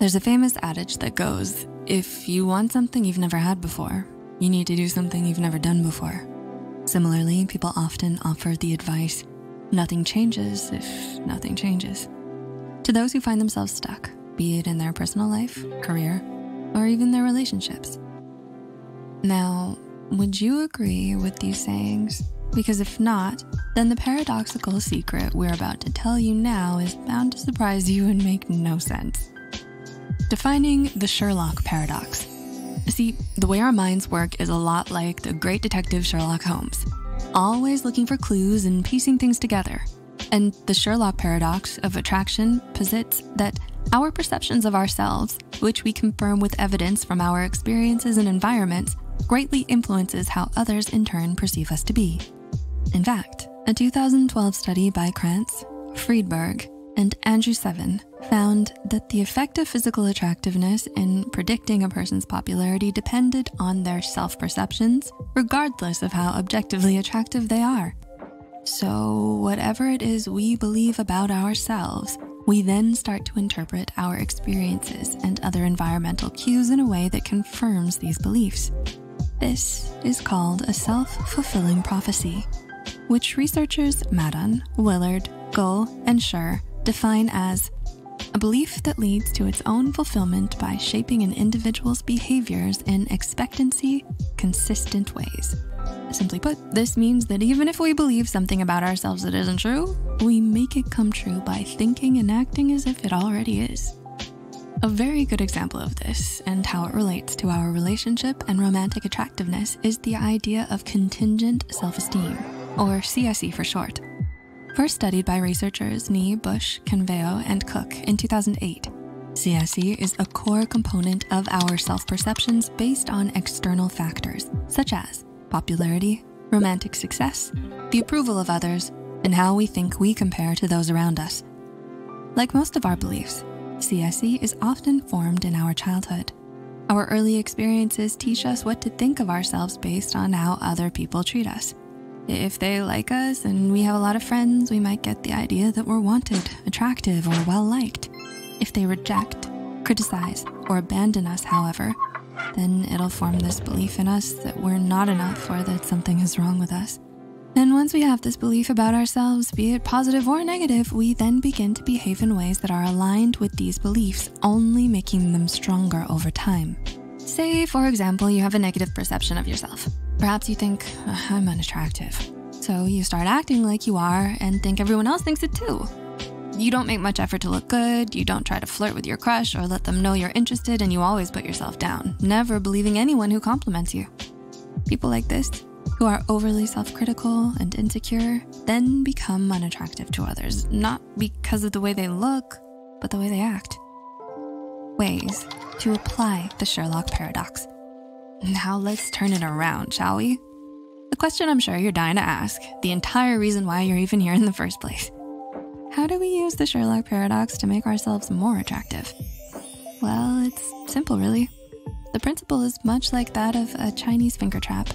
There's a famous adage that goes, if you want something you've never had before, you need to do something you've never done before. Similarly, people often offer the advice, nothing changes if nothing changes. To those who find themselves stuck, be it in their personal life, career, or even their relationships. Now, would you agree with these sayings? Because if not, then the paradoxical secret we're about to tell you now is bound to surprise you and make no sense. Defining the Sherlock Paradox. See, the way our minds work is a lot like the great detective Sherlock Holmes, always looking for clues and piecing things together. And the Sherlock Paradox of attraction posits that our perceptions of ourselves, which we confirm with evidence from our experiences and environments, greatly influences how others in turn perceive us to be. In fact, a 2012 study by Krantz, Friedberg, and Andrew Seven found that the effect of physical attractiveness in predicting a person's popularity depended on their self-perceptions, regardless of how objectively attractive they are. So whatever it is we believe about ourselves, we then start to interpret our experiences and other environmental cues in a way that confirms these beliefs. This is called a self-fulfilling prophecy, which researchers Madon, Willard, Guyll, and Scherr define as a belief that leads to its own fulfillment by shaping an individual's behaviors in expectancy, consistent ways. Simply put, this means that even if we believe something about ourselves that isn't true, we make it come true by thinking and acting as if it already is. A very good example of this and how it relates to our relationship and romantic attractiveness is the idea of contingent self-esteem, or CSE for short. First studied by researchers Knee, Bush, Canevello, and Cook in 2008. CSE is a core component of our self-perceptions based on external factors, such as popularity, romantic success, the approval of others, and how we think we compare to those around us. Like most of our beliefs, CSE is often formed in our childhood. Our early experiences teach us what to think of ourselves based on how other people treat us. If they like us and we have a lot of friends, we might get the idea that we're wanted, attractive, or well-liked. If they reject, criticize, or abandon us, however, then it'll form this belief in us that we're not enough or that something is wrong with us. And once we have this belief about ourselves, be it positive or negative, we then begin to behave in ways that are aligned with these beliefs, only making them stronger over time. Say, for example, you have a negative perception of yourself. Perhaps you think, I'm unattractive. So you start acting like you are and think everyone else thinks it too. You don't make much effort to look good, you don't try to flirt with your crush or let them know you're interested, and you always put yourself down, never believing anyone who compliments you. People like this, who are overly self-critical and insecure, then become unattractive to others, not because of the way they look, but the way they act. Ways to apply the Sherlock Paradox. Now let's turn it around, shall we? The question I'm sure you're dying to ask, the entire reason why you're even here in the first place. How do we use the Sherlock Paradox to make ourselves more attractive? Well, it's simple, really. The principle is much like that of a Chinese finger trap.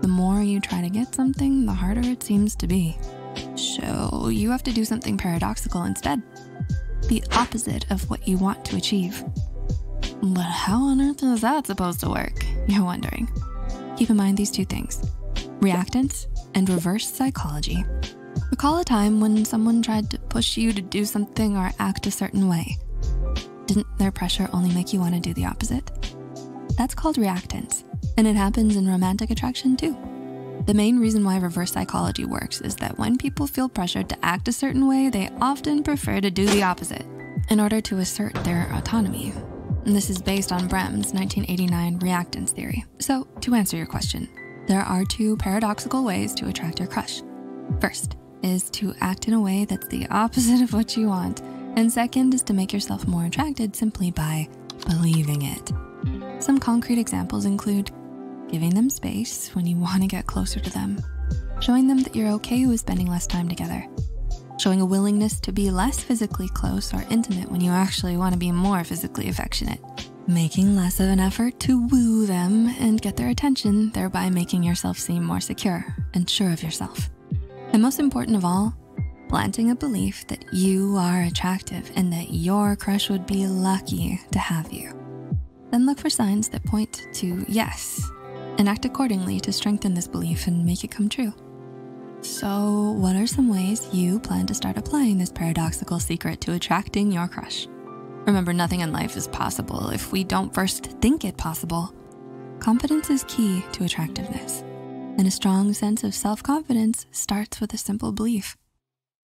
The more you try to get something, the harder it seems to be. So you have to do something paradoxical instead. The opposite of what you want to achieve. But how on earth is that supposed to work, you're wondering? Keep in mind these two things, reactance and reverse psychology. Recall a time when someone tried to push you to do something or act a certain way. Didn't their pressure only make you want to do the opposite? That's called reactance, and it happens in romantic attraction too. The main reason why reverse psychology works is that when people feel pressured to act a certain way, they often prefer to do the opposite in order to assert their autonomy. And this is based on Brem's 1989 reactance theory. So to answer your question, there are two paradoxical ways to attract your crush. First is to act in a way that's the opposite of what you want. And second is to make yourself more attracted simply by believing it. Some concrete examples include giving them space when you want to get closer to them, showing them that you're okay with spending less time together, showing a willingness to be less physically close or intimate when you actually want to be more physically affectionate, making less of an effort to woo them and get their attention, thereby making yourself seem more secure and sure of yourself. And most important of all, planting a belief that you are attractive and that your crush would be lucky to have you. Then look for signs that point to yes, and act accordingly to strengthen this belief and make it come true. So, what are some ways you plan to start applying this paradoxical secret to attracting your crush? Remember, nothing in life is possible if we don't first think it possible. Confidence is key to attractiveness, and a strong sense of self-confidence starts with a simple belief.